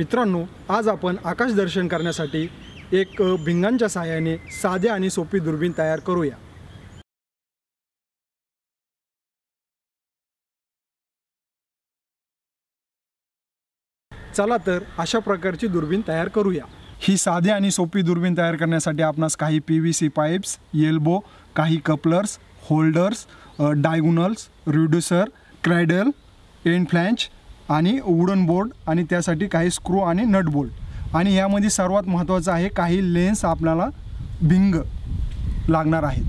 मित्रांनो, आज आपण आकाश दर्शन करण्यासाठी एक भिंगांच्या साहाय्याने साधे आणि सोपी दुर्बीण तयार करूया। चला तर अशा प्रकारची दुर्बीण तयार करूया। ही साधी आणि सोपी दुर्बीण तयार करण्यासाठी आपणास काही PVC पाइप्स, एल्बो, काही couplers, holders, diagonals, reducer, cradle, and flange आणि वुडन बोर्ड आणि त्यासाठी काही स्क्रू आणि नट बोल्ट। आणि यामध्ये सर्वात महत्त्वाचं आहे काही लेन्स आपल्याला भिंग लागणार आहेत।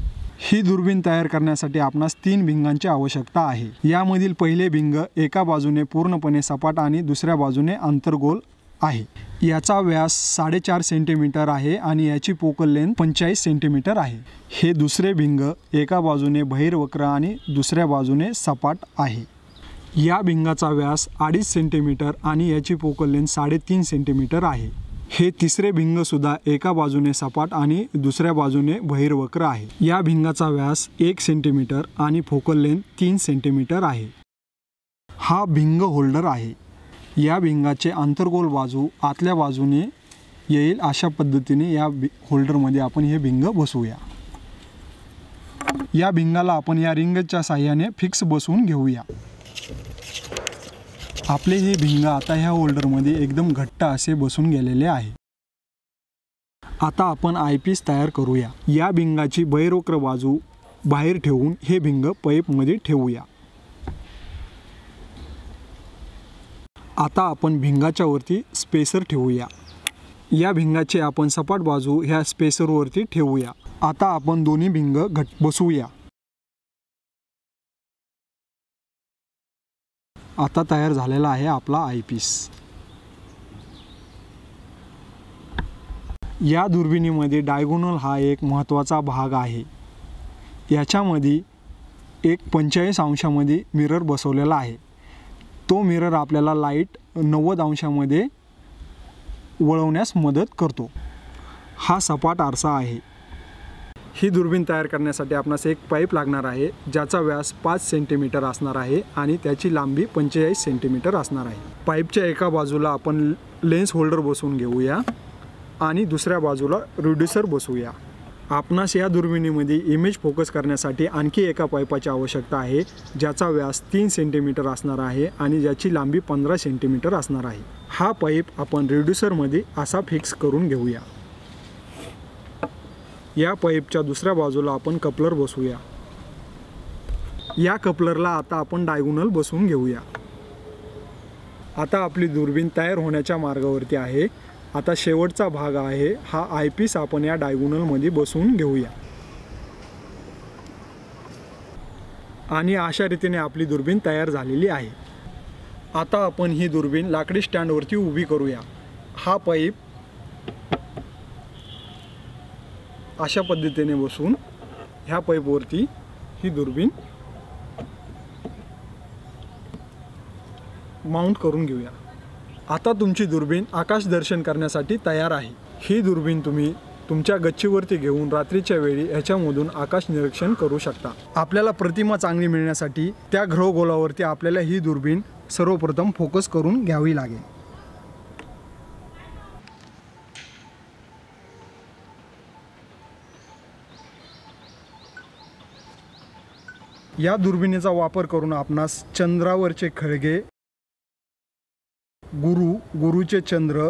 ही दुर्बीण तयार करण्यासाठी आपणास 3 भिंगांची आवश्यकता आहे। यामधील पहिले भिंग एका बाजूने पूर्णपणे सपाट आणि दुसऱ्या बाजूने अंतर्गोल आहे। याचा व्यास 4.5 सेंटीमीटर आहे आणि याची फोकल लेंथ 45 सेंटीमीटर आहे। हे दुसरे भिंग एका बाजूने बहिर्वक्र आणि दुसऱ्या बाजूने सपाट आहे। या भिंगाचा व्यास 2.5 सेंटीमीटर आणि याची फोकल लेंथ 3.5 सेंटीमीटर आहे। हे तिसरे भिंग सुद्धा एका बाजूने सपाट आणि दुसऱ्या बाजूने बहिर्वक्र आहे। या भिंगाचा व्यास 1 सेंटीमीटर आणि फोकल लेंथ 3 सेंटीमीटर आहे। हा भिंग होल्डर आहे। या भिंगाचे अंतर्गोल बाजू आतल्या बाजूने येईल अशा पद्धतीने या होल्डरमध्ये आपण हे भिंग बसवूया। या भिंगाला आपण या रिंगच्या साहाय्याने फिक्स बसवून घेऊया। आपले हे भिंग आता ह्या होल्डरमध्ये एकदम घट्ट असे बसून गेलेले आहे। आता आपण आयपीस तयार करूया। या भिंगाची बहिर्वक्र बाजू बाहेर ठेवून हे भिंग पाईपमध्ये ठेवूया। आता आपण भिंगाच्या वरती स्पेसर ठेवूया। या भिंगाचे आपण सपाट बाजू ह्या स्पेसरवरती ठेवूया। आता आपण दोन्ही भिंग घट बसवूया। आता तयार झालेला आहे आपला आयपीस। या दुर्बिणीमध्ये डायगोनल हा एक महत्त्वाचा भाग आहे। याच्यामध्ये एक 45 अंशामध्ये मिरर बसवलेला आहे। तो मिरर आपल्याला लाईट 90 अंशामध्ये वळवण्यास मदत करतो। हा सपाट आरसा आहे। ही दुर्बीण तयार करण्यासाठी आपणास एक पाईप लागणार आहे ज्याचा व्यास 5 सेंटीमीटर असणार आहे आणि त्याची लांबी 45 सेंटीमीटर असणार आहे। पाईपच्या एका बाजूला आपण लेन्स होल्डर बसवून घेऊया आणि दुसऱ्या बाजूला रिड्यूसर बसवूया। आपणास या दुर्बिणीमध्ये इमेज फोकस करण्यासाठी आणखी एका पाईपाची आवश्यकता आहे ज्याचा व्यास 3 सेंटीमीटर असणार आहे आणि ज्याची लांबी 15 सेंटीमीटर असणार आहे। हा पाईप आपण रिड्यूसरमध्ये असा फिक्स करून घेऊया। या पाईपच्या दुसऱ्या बाजूला आपण कपलर बसवूया। या कपलरला आता आपण डायगोनल बसवून घेऊया। आता आपली दुर्बीण तयार होण्याच्या मार्गावरती आहे। आता शेवटचा भाग आहे हा आयपीस आपण या डायगोनलमध्ये बसवून घेऊया आणि अशा रीतीने आपली दुर्बीण तयार झालेली आहे। आता आपण ही दुर्बीण लाकडी स्टँडवरती उभी करूया। हा पाईप अशा पद्धतीने बसून ह्या पाईपवरती ही दुर्बीण माउंट करून घेऊया। आता तुमची दुर्बीण आकाश दर्शन करण्यासाठी तयार आहे। ही दुर्बीण तुम्ही तुमच्या गच्चीवरती घेऊन रात्रीच्या वेळी ह्याच्यामधून आकाश निरीक्षण करू शकता। आपल्याला प्रतिमा चांगली मिळण्यासाठी त्या ग्रहगोलावरती आपल्याला ही दुर्बीण सर्वप्रथम फोकस करून घ्यावी लागेल। या दुर्बिणीचा वापर करून आपणास चंद्रावरचे खळगे, गुरु, गुरुचे चंद्र,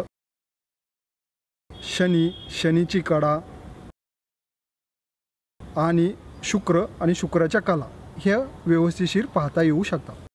शनी, शनीची कडा आणि शुक्र आणि शुक्राच्या कला हे व्यवस्थिशीर पाहता येऊ शकतात।